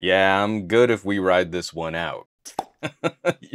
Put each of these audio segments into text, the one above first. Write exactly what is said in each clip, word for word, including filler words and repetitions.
Yeah, I'm good if we ride this one out.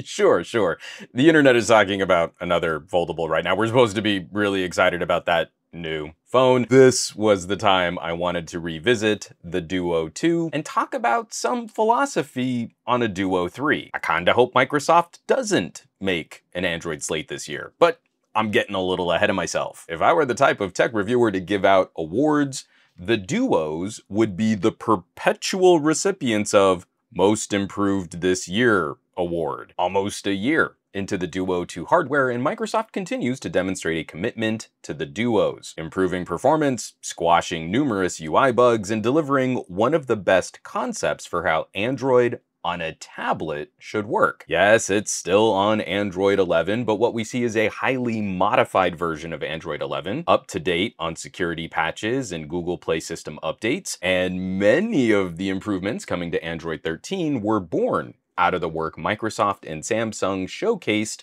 Sure, sure. The internet is talking about another foldable right now. We're supposed to be really excited about that new phone. This was the time I wanted to revisit the Duo two and talk about some philosophy on a Duo three. I kinda hope Microsoft doesn't make an Android slate this year, but I'm getting a little ahead of myself. If I were the type of tech reviewer to give out awards, the Duos would be the perpetual recipients of Most Improved This Year award. Almost a year into the Duo two hardware, and Microsoft continues to demonstrate a commitment to the Duos, improving performance, squashing numerous U I bugs, and delivering one of the best concepts for how Android on a tablet should work. Yes, it's still on Android eleven, but what we see is a highly modified version of Android eleven, up to date on security patches and Google Play system updates, and many of the improvements coming to Android thirteen were born out of the work Microsoft and Samsung showcased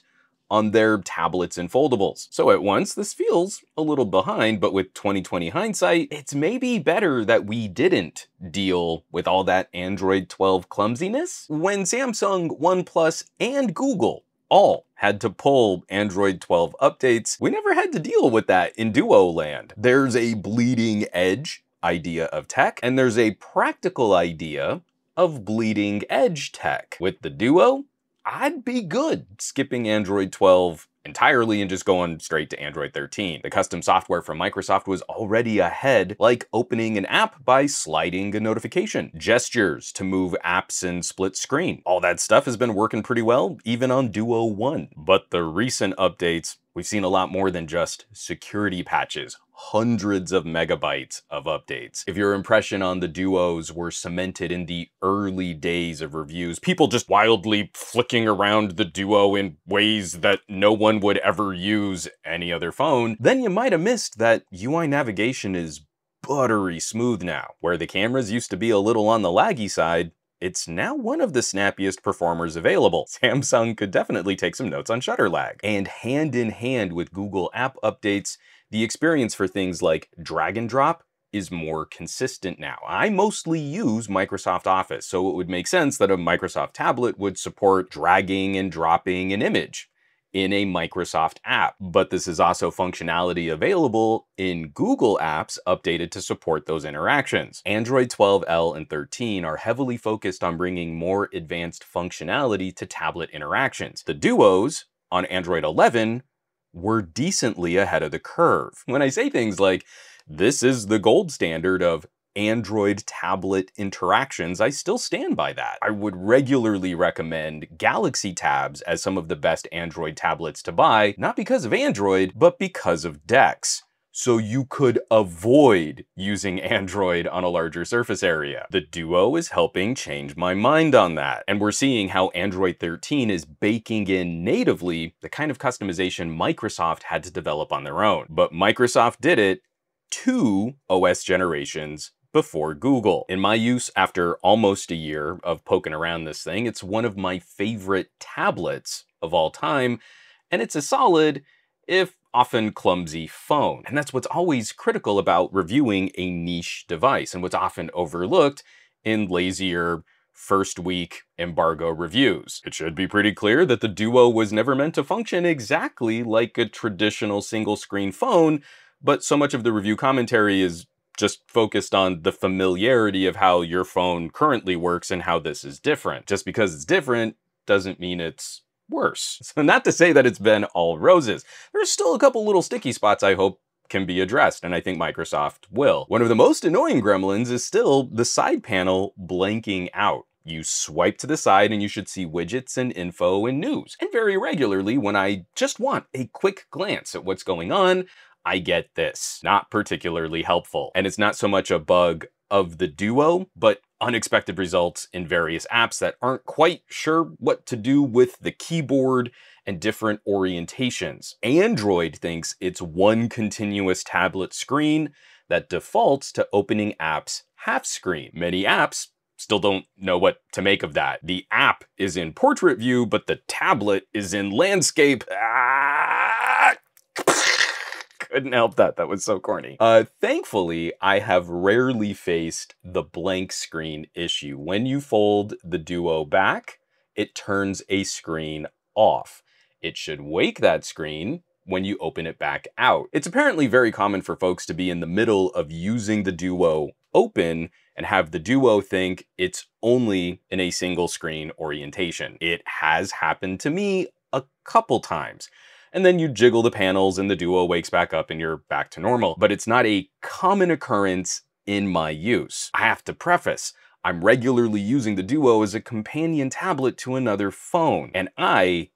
on their tablets and foldables. So at once, this feels a little behind, but with twenty twenty hindsight, it's maybe better that we didn't deal with all that Android twelve clumsiness when Samsung, OnePlus, and Google all had to pull Android twelve updates. We never had to deal with that in Duo land. There's a bleeding edge idea of tech, and there's a practical idea of bleeding edge tech. With the Duo, I'd be good skipping Android twelve entirely and just going straight to Android thirteen. The custom software from Microsoft was already ahead, like opening an app by sliding a notification, gestures to move apps in split screen. All that stuff has been working pretty well, even on Duo one. But the recent updates, we've seen a lot more than just security patches, hundreds of megabytes of updates. If your impression on the Duos were cemented in the early days of reviews, people just wildly flicking around the Duo in ways that no one would ever use any other phone, then you might have missed that U I navigation is buttery smooth now. Where the cameras used to be a little on the laggy side, it's now one of the snappiest performers available. Samsung could definitely take some notes on shutter lag. And hand in hand with Google app updates, the experience for things like drag and drop is more consistent now. I mostly use Microsoft Office, so it would make sense that a Microsoft tablet would support dragging and dropping an image in a Microsoft app. But this is also functionality available in Google apps updated to support those interactions. Android twelve L and thirteen are heavily focused on bringing more advanced functionality to tablet interactions. The Duos on Android eleven were decently ahead of the curve. When I say things like, this is the gold standard of Android tablet interactions, I still stand by that. I would regularly recommend Galaxy Tabs as some of the best Android tablets to buy, not because of Android, but because of DeX. So you could avoid using Android on a larger surface area. The Duo is helping change my mind on that. And we're seeing how Android thirteen is baking in natively the kind of customization Microsoft had to develop on their own. But Microsoft did it two O S generations before Google. In my use, after almost a year of poking around this thing, it's one of my favorite tablets of all time, and it's a solid, if often clumsy, phone. And that's what's always critical about reviewing a niche device, and what's often overlooked in lazier first week embargo reviews. It should be pretty clear that the Duo was never meant to function exactly like a traditional single screen phone, but so much of the review commentary is just focused on the familiarity of how your phone currently works and how this is different. Just because it's different doesn't mean it's worse. So not to say that it's been all roses. There's still a couple little sticky spots I hope can be addressed, and I think Microsoft will. One of the most annoying gremlins is still the side panel blanking out. You swipe to the side and you should see widgets and info and news. And very regularly, when I just want a quick glance at what's going on, I get this. Not particularly helpful. And it's not so much a bug of the Duo, but unexpected results in various apps that aren't quite sure what to do with the keyboard and different orientations. Android thinks it's one continuous tablet screen that defaults to opening apps half screen. Many apps still don't know what to make of that. The app is in portrait view, but the tablet is in landscape. Ah! couldn't help that. That was so corny. Uh, thankfully, I have rarely faced the blank screen issue. When you fold the Duo back, it turns a screen off. It should wake that screen when you open it back out. It's apparently very common for folks to be in the middle of using the Duo open and have the Duo think it's only in a single screen orientation. It has happened to me a couple times. And then you jiggle the panels and the Duo wakes back up and you're back to normal. But it's not a common occurrence in my use. I have to preface, I'm regularly using the Duo as a companion tablet to another phone, and I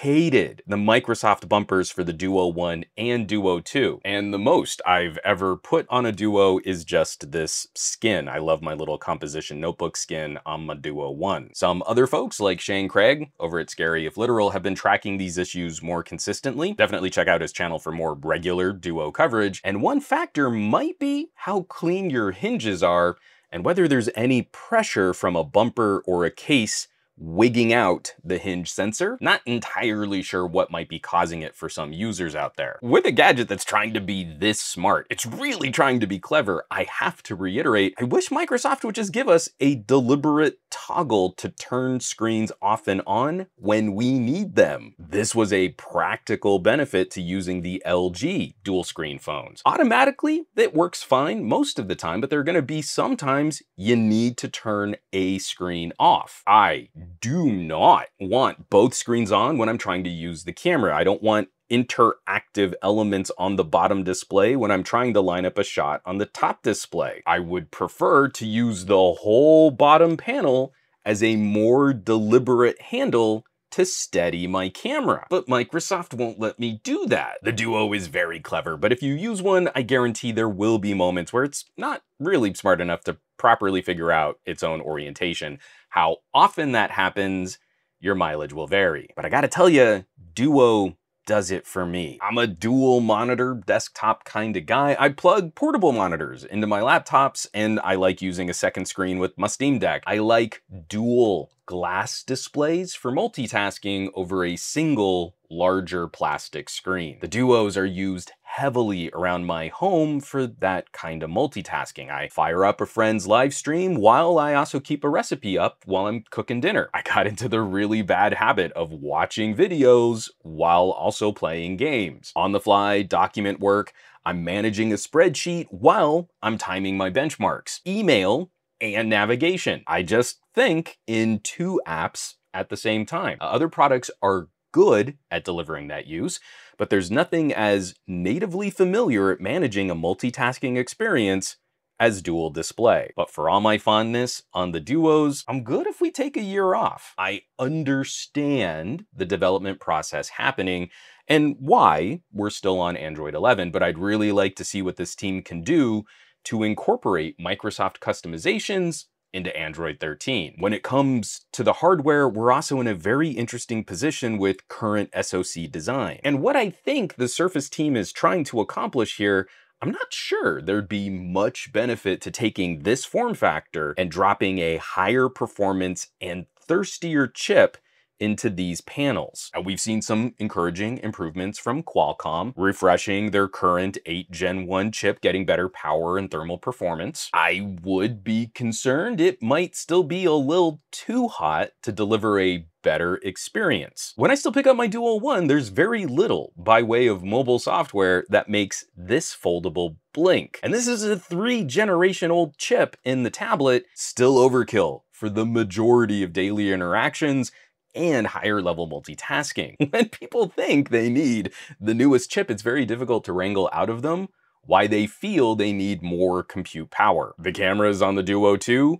hated the Microsoft bumpers for the Duo one and Duo two. And the most I've ever put on a Duo is just this skin. I love my little composition notebook skin on my Duo one. Some other folks like Shane Craig over at Scary If Literal have been tracking these issues more consistently. Definitely check out his channel for more regular Duo coverage. And one factor might be how clean your hinges are and whether there's any pressure from a bumper or a case wigging out the hinge sensor. Not entirely sure what might be causing it for some users out there. With a gadget that's trying to be this smart, it's really trying to be clever, I have to reiterate, I wish Microsoft would just give us a deliberate toggle to turn screens off and on when we need them. This was a practical benefit to using the L G dual screen phones. Automatically, it works fine most of the time, but there are gonna be some times you need to turn a screen off. I do not want both screens on when I'm trying to use the camera. I don't want interactive elements on the bottom display when I'm trying to line up a shot on the top display. I would prefer to use the whole bottom panel as a more deliberate handle to steady my camera, but Microsoft won't let me do that. The Duo is very clever, but if you use one, I guarantee there will be moments where it's not really smart enough to properly figure out its own orientation. How often that happens, your mileage will vary. But I gotta tell you, Duo does it for me. I'm a dual monitor desktop kind of guy. I plug portable monitors into my laptops and I like using a second screen with my Steam Deck. I like dual glass displays for multitasking over a single larger plastic screen. The Duos are used heavily around my home for that kind of multitasking. I fire up a friend's live stream while I also keep a recipe up while I'm cooking dinner. I got into the really bad habit of watching videos while also playing games. On the fly, document work, I'm managing a spreadsheet while I'm timing my benchmarks. Email and navigation. I just think in two apps at the same time. Other products are good at delivering that use, but there's nothing as natively familiar at managing a multitasking experience as dual display. But for all my fondness on the Duos, I'm good if we take a year off. I understand the development process happening and why we're still on Android eleven, but I'd really like to see what this team can do to incorporate Microsoft customizations into Android thirteen. When it comes to the hardware, we're also in a very interesting position with current S O C design. And what I think the Surface team is trying to accomplish here, I'm not sure there'd be much benefit to taking this form factor and dropping a higher performance and thirstier chip into these panels. And we've seen some encouraging improvements from Qualcomm, refreshing their current eight gen one chip, getting better power and thermal performance. I would be concerned it might still be a little too hot to deliver a better experience. When I still pick up my Duo one, there's very little by way of mobile software that makes this foldable blink. And this is a three generation old chip in the tablet, still overkill for the majority of daily interactions and higher level multitasking. When people think they need the newest chip, it's very difficult to wrangle out of them why they feel they need more compute power. The cameras on the Duo two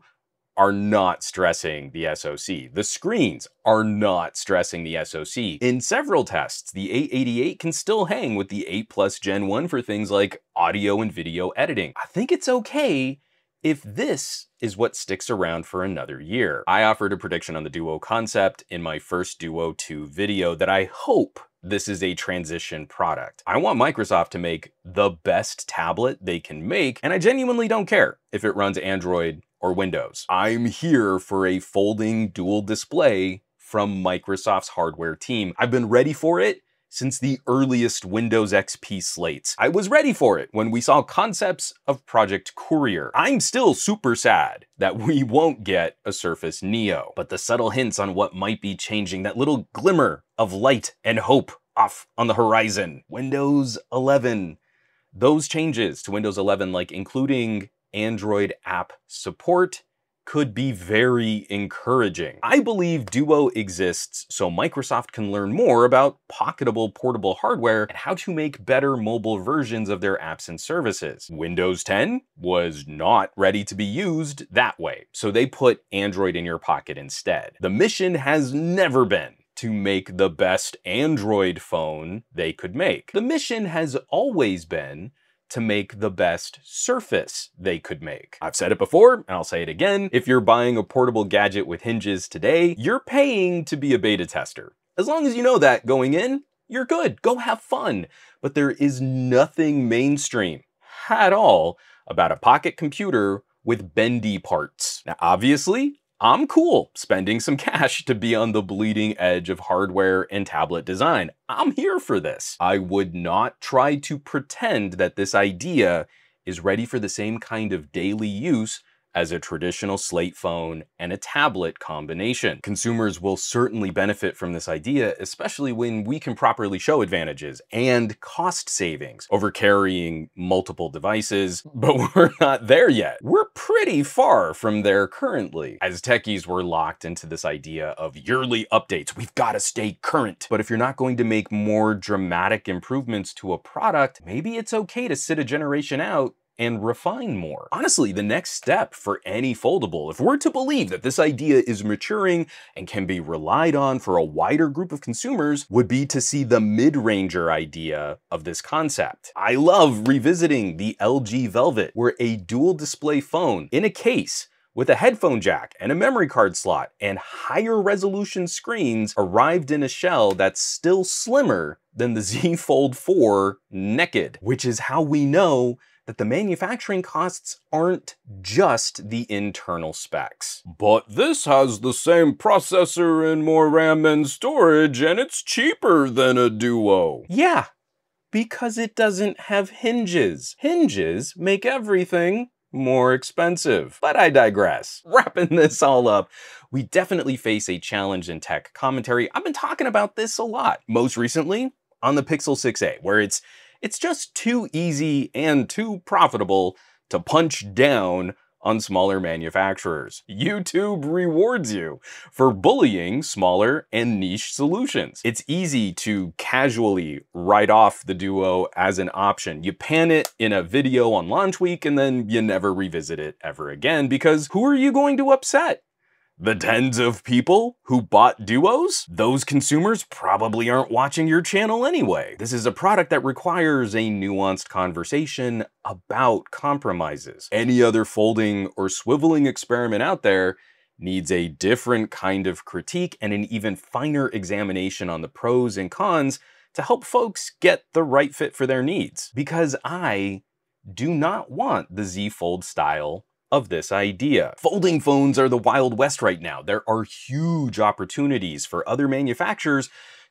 are not stressing the S O C. The screens are not stressing the S O C. In several tests, the eight eighty-eight can still hang with the eight plus gen one for things like audio and video editing. I think it's okay if this is what sticks around for another year. I offered a prediction on the Duo concept in my first Duo two video that I hope this is a transition product. I want Microsoft to make the best tablet they can make, and I genuinely don't care if it runs Android or Windows. I'm here for a folding dual display from Microsoft's hardware team. I've been ready for it since the earliest Windows X P slates. I was ready for it when we saw concepts of Project Courier. I'm still super sad that we won't get a Surface Neo, but the subtle hints on what might be changing, that little glimmer of light and hope off on the horizon. Windows eleven, those changes to Windows eleven, like including Android app support, could be very encouraging. I believe Duo exists so Microsoft can learn more about pocketable portable hardware and how to make better mobile versions of their apps and services. Windows ten was not ready to be used that way, so they put Android in your pocket instead. The mission has never been to make the best Android phone they could make. The mission has always been to make the best Surface they could make. I've said it before, and I'll say it again. If you're buying a portable gadget with hinges today, you're paying to be a beta tester. As long as you know that going in, you're good. Go have fun. But there is nothing mainstream at all about a pocket computer with bendy parts. Now, obviously, I'm cool spending some cash to be on the bleeding edge of hardware and tablet design. I'm here for this. I would not try to pretend that this idea is ready for the same kind of daily use as a traditional slate phone and a tablet combination. Consumers will certainly benefit from this idea, especially when we can properly show advantages and cost savings over carrying multiple devices, but we're not there yet. We're pretty far from there currently. As techies, we're locked into this idea of yearly updates. We've got to stay current. But if you're not going to make more dramatic improvements to a product, maybe it's okay to sit a generation out and refine more. Honestly, the next step for any foldable, if we're to believe that this idea is maturing and can be relied on for a wider group of consumers, would be to see the mid-ranger idea of this concept. I love revisiting the L G Velvet, where a dual display phone in a case with a headphone jack and a memory card slot and higher resolution screens arrived in a shell that's still slimmer than the Z Fold four naked, which is how we know that the manufacturing costs aren't just the internal specs. But this has the same processor and more RAM and storage, and it's cheaper than a Duo. Yeah, because it doesn't have hinges. Hinges make everything more expensive. But I digress. Wrapping this all up, we definitely face a challenge in tech commentary. I've been talking about this a lot, most recently on the Pixel six A, where it's It's just too easy and too profitable to punch down on smaller manufacturers. YouTube rewards you for bullying smaller and niche solutions. It's easy to casually write off the Duo as an option. You pan it in a video on launch week and then you never revisit it ever again, because who are you going to upset? The tens of people who bought Duos? Those consumers probably aren't watching your channel anyway. This is a product that requires a nuanced conversation about compromises. Any other folding or swiveling experiment out there needs a different kind of critique and an even finer examination on the pros and cons to help folks get the right fit for their needs. Because I do not want the Z Fold style of this idea. Folding phones are the Wild West right now. There are huge opportunities for other manufacturers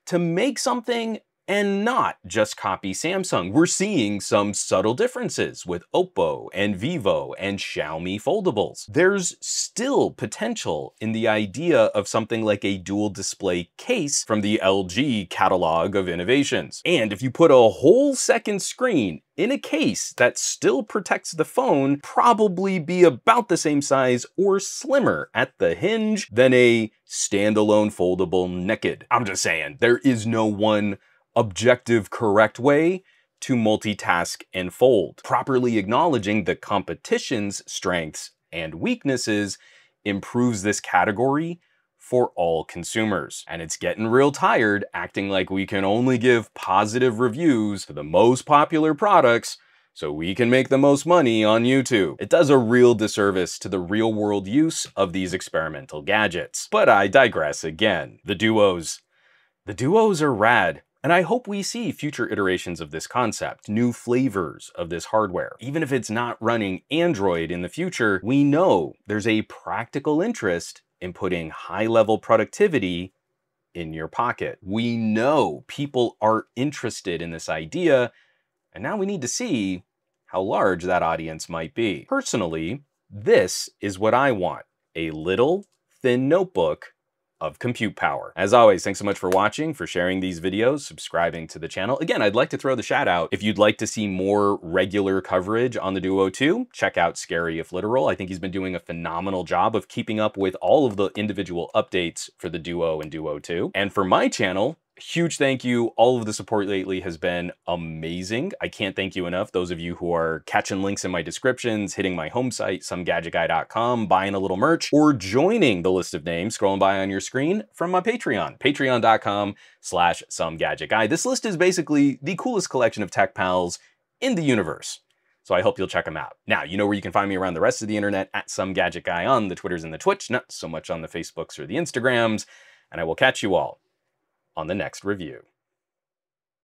to make something and not just copy Samsung. We're seeing some subtle differences with Oppo and Vivo and Xiaomi foldables. There's still potential in the idea of something like a dual display case from the L G catalog of innovations. And if you put a whole second screen in a case that still protects the phone, probably be about the same size or slimmer at the hinge than a standalone foldable naked. I'm just saying, there is no one objective, correct way to multitask and fold. Properly acknowledging the competition's strengths and weaknesses improves this category for all consumers. And it's getting real tired acting like we can only give positive reviews to the most popular products so we can make the most money on YouTube. It does a real disservice to the real world use of these experimental gadgets. But I digress again. The Duos. The Duos are rad. And I hope we see future iterations of this concept, new flavors of this hardware. Even if it's not running Android in the future, we know there's a practical interest in putting high-level productivity in your pocket. We know people are interested in this idea, and now we need to see how large that audience might be. Personally, this is what I want, a little thin notebook of compute power. As always, thanks so much for watching, for sharing these videos, subscribing to the channel. Again, I'd like to throw the shout out. If you'd like to see more regular coverage on the Duo two, check out Scary If Literal. I think he's been doing a phenomenal job of keeping up with all of the individual updates for the Duo and Duo two. And for my channel, huge thank you. All of the support lately has been amazing. I can't thank you enough. Those of you who are catching links in my descriptions, hitting my home site, some gadget guy dot com, buying a little merch, or joining the list of names scrolling by on your screen from my Patreon, patreon dot com slash some gadget guy. This list is basically the coolest collection of tech pals in the universe. So I hope you'll check them out. Now, you know where you can find me around the rest of the internet, at Some Gadget Guy on the Twitters and the Twitch, not so much on the Facebooks or the Instagrams, and I will catch you all on the next review.